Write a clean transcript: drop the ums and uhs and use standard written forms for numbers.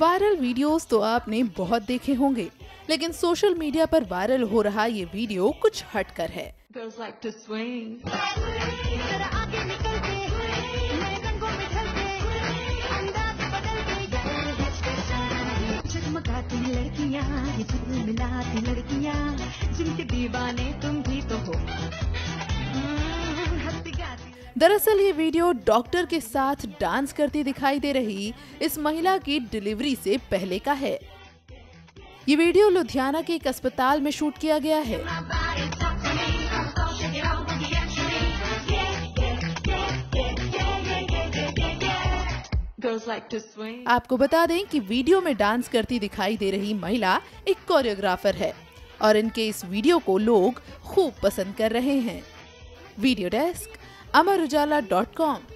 Viral videos तो आपने बहुत देखे होंगे, लेकिन सोशल मीडिया पर वायरल हो रहा ये वीडियो कुछ हटकर है। दरअसल ये वीडियो डॉक्टर के साथ डांस करती दिखाई दे रही इस महिला की डिलीवरी से पहले का है। ये वीडियो लुधियाना के एक अस्पताल में शूट किया गया है। आपको बता दें कि वीडियो में डांस करती दिखाई दे रही महिला एक कोरियोग्राफर है और इनके इस वीडियो को लोग खूब पसंद कर रहे हैं। Video desk, amarujala.com।